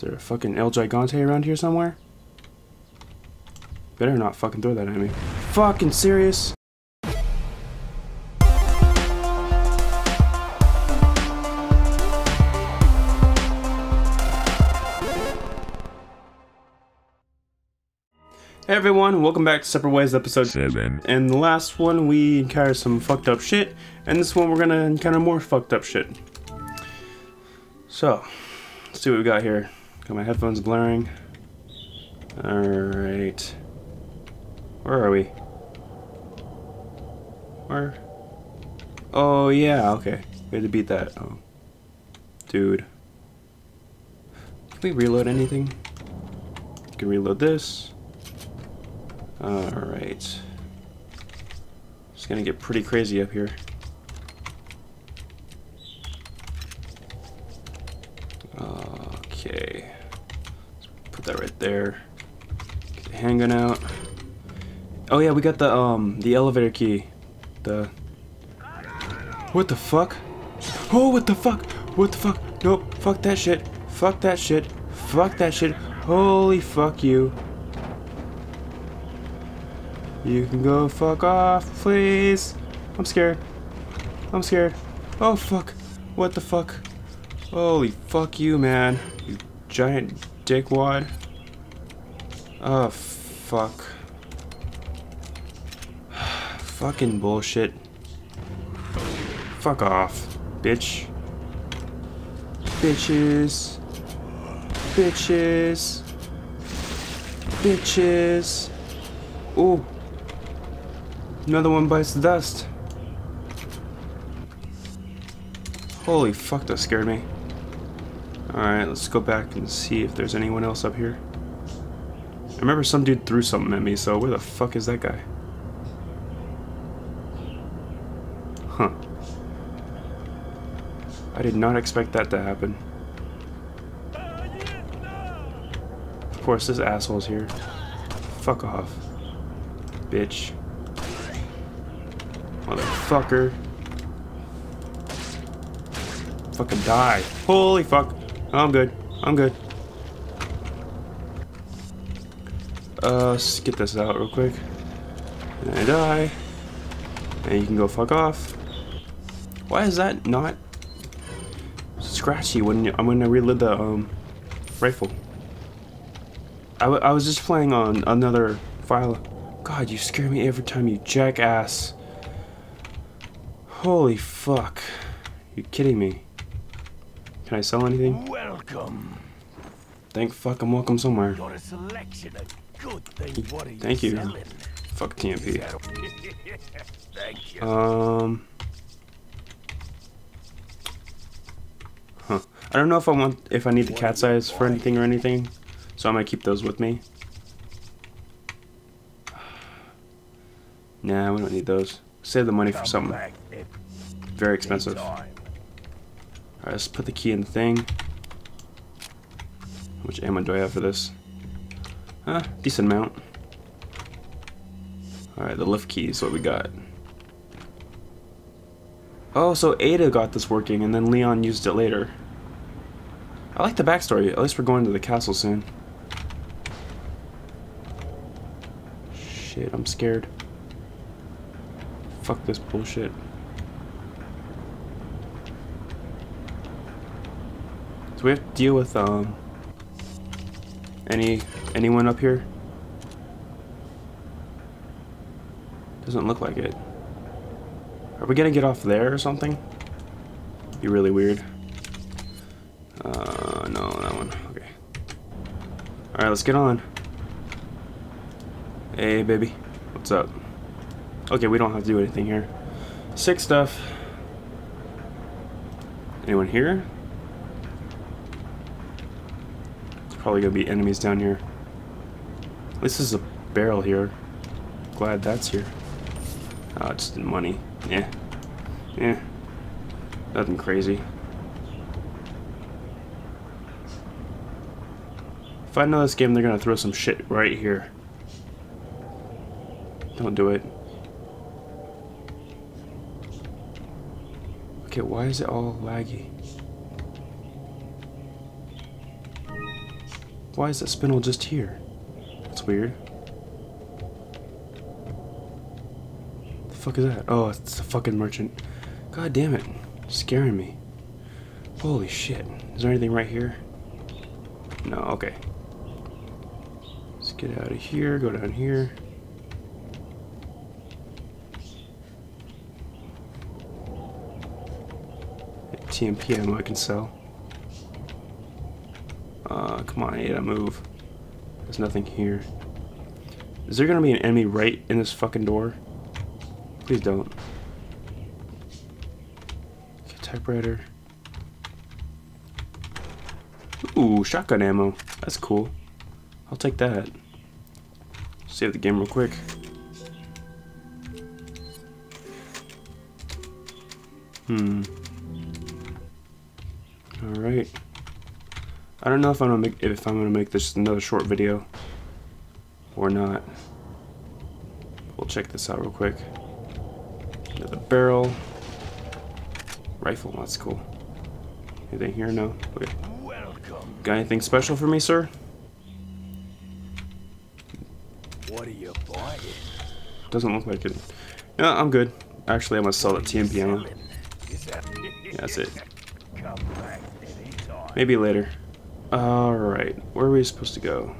Is there a fucking El Gigante around here somewhere? Better not fucking throw that at me. Fucking serious? Hey everyone, welcome back to Separate Ways episode 7. And the last one we encountered some fucked up shit, and this one we're gonna encounter more fucked up shit. So, let's see what we got here. Got my headphones blaring. Alright. Where are we? Where? Oh, yeah, okay. We had to beat that. Oh. Dude. Can we reload anything? We can reload this. Alright. It's gonna get pretty crazy up here. Okay. Let's put that right there. Get the handgun out. Oh yeah, we got the elevator key. What the fuck? Oh, what the fuck? What the fuck? Nope. Fuck that shit. Fuck that shit. Fuck that shit. Holy fuck you. You can go fuck off, please. I'm scared. I'm scared. Oh fuck. What the fuck? Holy fuck you, man. You giant dickwad. Oh fuck. Fucking bullshit. Fuck off, bitch. Bitches. Bitches. Bitches. Ooh. Another one bites the dust. Holy fuck, that scared me. Alright, let's go back and see if there's anyone else up here. I remember some dude threw something at me, so where the fuck is that guy? Huh. I did not expect that to happen. Of course, this asshole's here. Fuck off. Bitch. Motherfucker. Fucking die. Holy fuck. I'm good. I'm good. Let's get this out real quick. And I die. And you can go fuck off. Why is that not scratchy when I'm gonna reload the rifle? I was just playing on another file. God, you scare me every time, you jackass. Holy fuck. You kidding me? Can I sell anything? Welcome. Thank fuck I'm welcome somewhere. Got a selection of good things. What are you Thank you. Selling? Fuck TMP. Thank you. Huh. I don't know if I need the cat's eyes for anything or anything, so I might keep those with me. Nah, we don't need those. Save the money for something. Very expensive. Alright, let's put the key in the thing. How much ammo do I have for this? Decent amount. Alright, the lift key is what we got. Oh, so Ada got this working and then Leon used it later. I like the backstory. At least we're going to the castle soon. Shit, I'm scared. Fuck this bullshit. So we have to deal with anyone up here? Doesn't look like it. Are we gonna get off there or something? Be really weird. No, that one. Okay. Alright, let's get on. Hey baby. What's up? Okay, we don't have to do anything here. Sick stuff. Anyone here? There's probably gonna be enemies down here. At least there's a barrel here. Glad that's here. Oh, just the money. Yeah. Yeah. Nothing crazy. If I know this game, they're gonna throw some shit right here. Don't do it. Okay, why is it all laggy? Why is that spindle just here? That's weird. The fuck is that? Oh, it's a fucking merchant. God damn it. It's scaring me. Holy shit. Is there anything right here? No, okay. Let's get out of here, go down here. TMP ammo I can sell. Come on, Ada, move. There's nothing here. Is there gonna be an enemy right in this fucking door? Please don't. Okay, typewriter. Ooh, shotgun ammo. That's cool. I'll take that. Save the game real quick. Alright. I don't know if I'm gonna make this another short video or not. We'll check this out real quick. Another barrel. Rifle, that's cool. Anything here? No? Okay. Got anything special for me, sir? What are you buying? Doesn't look like it. No, I'm good. Actually, I'm gonna sell that TMP ammo. Yeah, that's it. Maybe later. Alright, where are we supposed to go?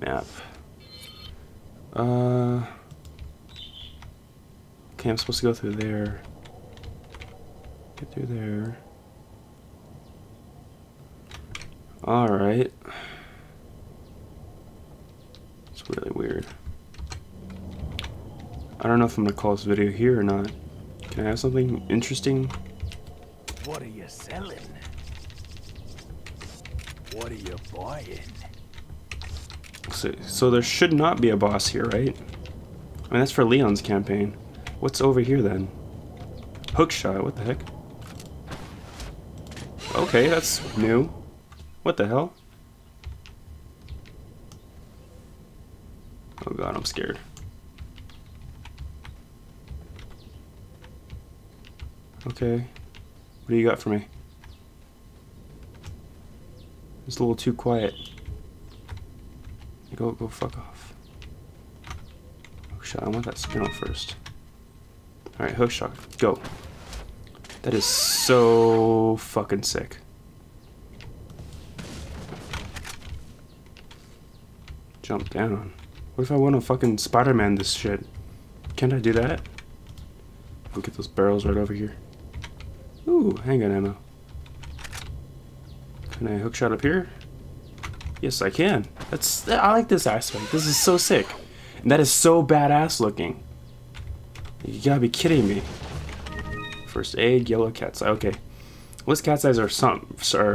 Map. Okay, I'm supposed to go through there. Get through there. Alright. It's really weird. I don't know if I'm gonna call this video here or not. Can I have something interesting? What are you selling? What are you buying? So there should not be a boss here, right? I mean, that's for Leon's campaign. What's over here then? Hookshot, what the heck? Okay, that's new. What the hell? Oh god, I'm scared. Okay, what do you got for me? It's a little too quiet. Go fuck off. Hookshot, I want that spindle first. Alright, hookshot, go. That is so fucking sick. Jump down. What if I want to fucking Spider-Man this shit? Can't I do that? I'll get those barrels right over here. Ooh, handgun ammo. Can I hookshot up here? Yes, I can. I like this aspect. This is so sick. And that is so badass looking. You gotta be kidding me. First aid, yellow cat's eye. Okay. Unless cat's eyes are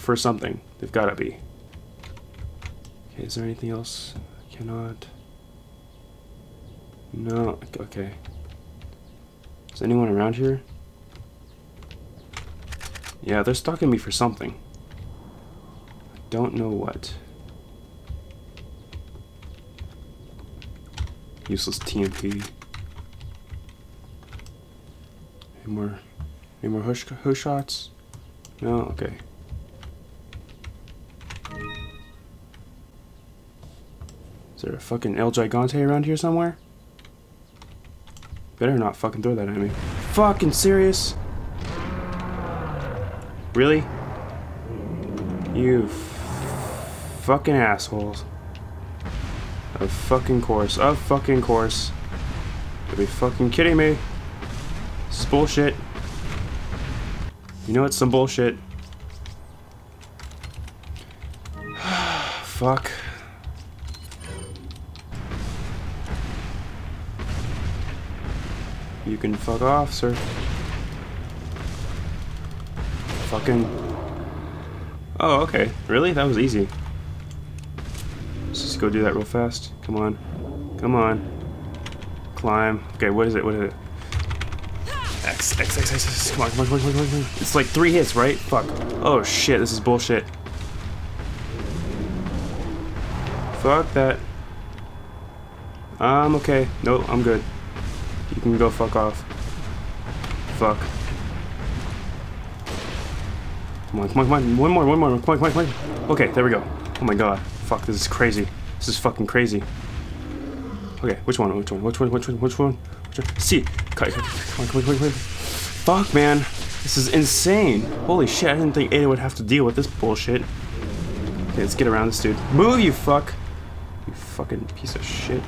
for something. They've gotta be. Okay, is there anything else? I cannot. No, okay. Is anyone around here? Yeah, they're stalking me for something. I don't know what. Useless TMP. Any more hush shots? No, okay. Is there a fucking El Gigante around here somewhere? Better not fucking throw that at me. Fucking serious? Really? You fucking assholes. Of fucking course. Of fucking course. You'll be fucking kidding me. It's bullshit. You know it's some bullshit. Fuck. You can fuck off, sir. Fucking. Oh, okay. Really? That was easy. Let's just go do that real fast. Come on. Come on. Climb. Okay, what is it? What is it? X, X, X, X, X. Come on, come on, come on, come on, come on. It's like 3 hits, right? Fuck. Oh shit, this is bullshit. Fuck that. I'm okay. No, I'm good. You can go fuck off. Fuck. Come on, come on, come on. One more. Come on. Okay, there we go. Oh my god. Fuck, this is crazy. This is fucking crazy. Okay, which one? C. Come on. Fuck, man. This is insane. Holy shit, I didn't think Ada would have to deal with this bullshit. Okay, let's get around this dude. Move, you fuck. You fucking piece of shit.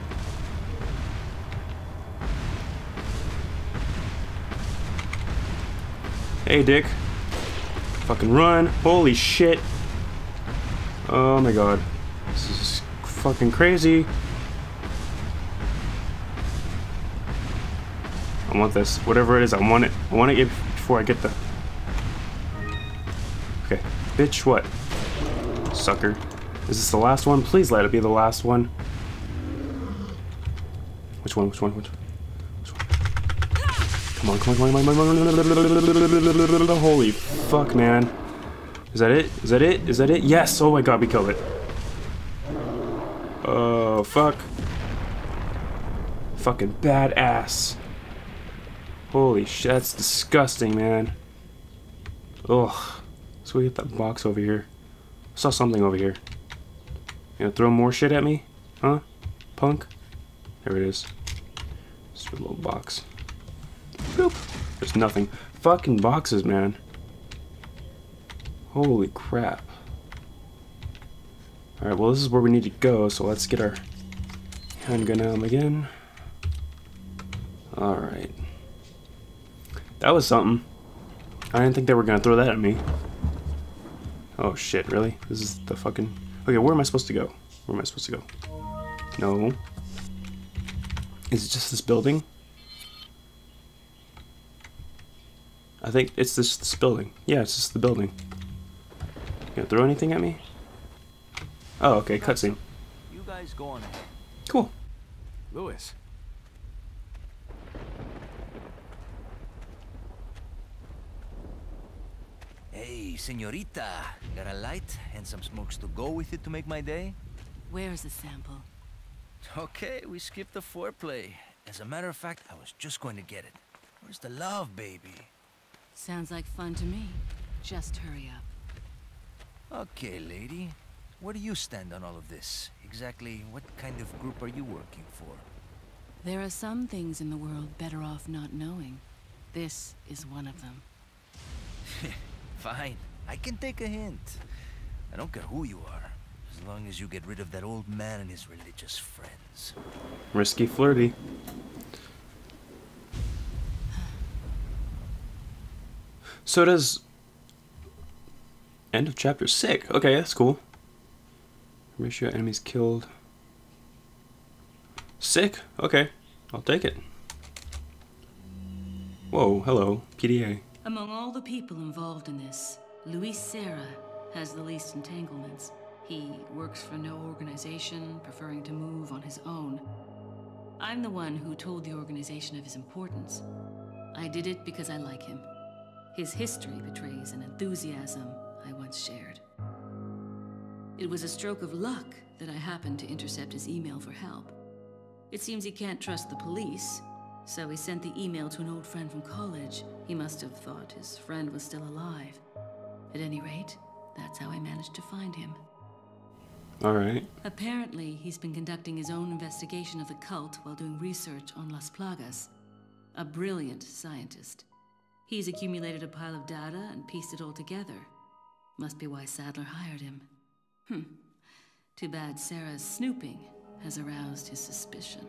Hey, dick. Fucking run. Holy shit. Oh my god. This is fucking crazy. I want this. Whatever it is, I want it. I want it before I get the... Okay. Bitch, what? Sucker. Is this the last one? Please let it be the last one. Which one? Come on. Holy fuck, man. Is that it? Yes! Oh my god, we killed it. Oh, fuck. Fucking badass. Holy shit, that's disgusting, man. Ugh. So we get that box over here. I saw something over here. You gonna throw more shit at me? Huh? Punk? There it is. Just a little box. Boop. There's nothing. Fucking boxes, man. Holy crap. Alright, well, this is where we need to go, so let's get our handgun out again. Alright. That was something. I didn't think they were gonna throw that at me. Oh shit, really? This is the fucking... Okay, where am I supposed to go? No. Is it just this building? I think it's this building. Yeah, it's just the building. You gonna throw anything at me? Oh, okay, cutscene. You guys go on ahead. Cool. Luis. Hey, señorita. Got a light and some smokes to go with it to make my day? Where's the sample? Okay, we skipped the foreplay. As a matter of fact, I was just going to get it. Where's the love, baby? Sounds like fun to me. Just hurry up. Okay, lady. Where do you stand on all of this? Exactly what kind of group are you working for? There are some things in the world better off not knowing. This is one of them. Fine. I can take a hint. I don't care who you are, as long as you get rid of that old man and his religious friends. Risky flirty. So does... End of chapter 6. Okay, that's cool. Ratio enemies killed. Sick. Okay, I'll take it. Whoa, hello, PDA. Among all the people involved in this, Luis Sera has the least entanglements. He works for no organization, preferring to move on his own. I'm the one who told the organization of his importance. I did it because I like him. His history betrays an enthusiasm I once shared. It was a stroke of luck that I happened to intercept his email for help. It seems he can't trust the police, so he sent the email to an old friend from college. He must have thought his friend was still alive. At any rate, that's how I managed to find him. All right. Apparently, he's been conducting his own investigation of the cult while doing research on Las Plagas. A brilliant scientist. He's accumulated a pile of data and pieced it all together. Must be why Sadler hired him. Hmm. Too bad Sarah's snooping has aroused his suspicion.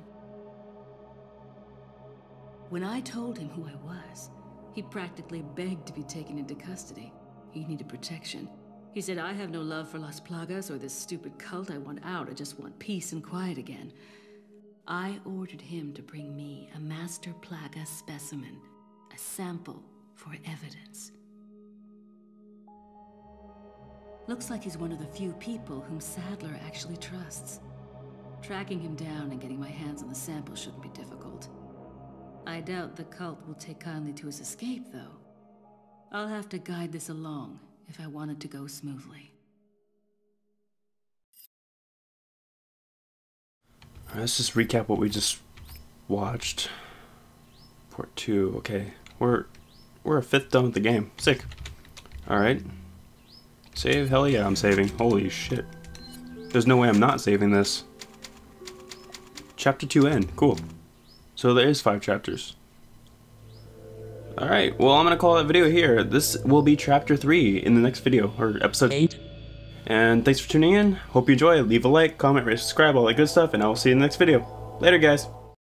When I told him who I was, he practically begged to be taken into custody. He needed protection. He said, I have no love for Las Plagas or this stupid cult. I want out. I just want peace and quiet again. I ordered him to bring me a master Plaga specimen, a sample for evidence. Looks like he's one of the few people whom Sadler actually trusts. Tracking him down and getting my hands on the sample shouldn't be difficult. I doubt the cult will take kindly to his escape, though. I'll have to guide this along if I want it to go smoothly. All right, let's just recap what we just watched. Part 2, okay. We're a fifth done with the game. Sick. All right. Save? Hell yeah, I'm saving. Holy shit. There's no way I'm not saving this. Chapter 2 end. Cool. So there is 5 chapters. Alright, well I'm gonna call that video here. This will be chapter 3 in the next video, or episode 8. And thanks for tuning in. Hope you enjoy. Leave a like, comment, rate, subscribe, all that good stuff, and I will see you in the next video. Later, guys.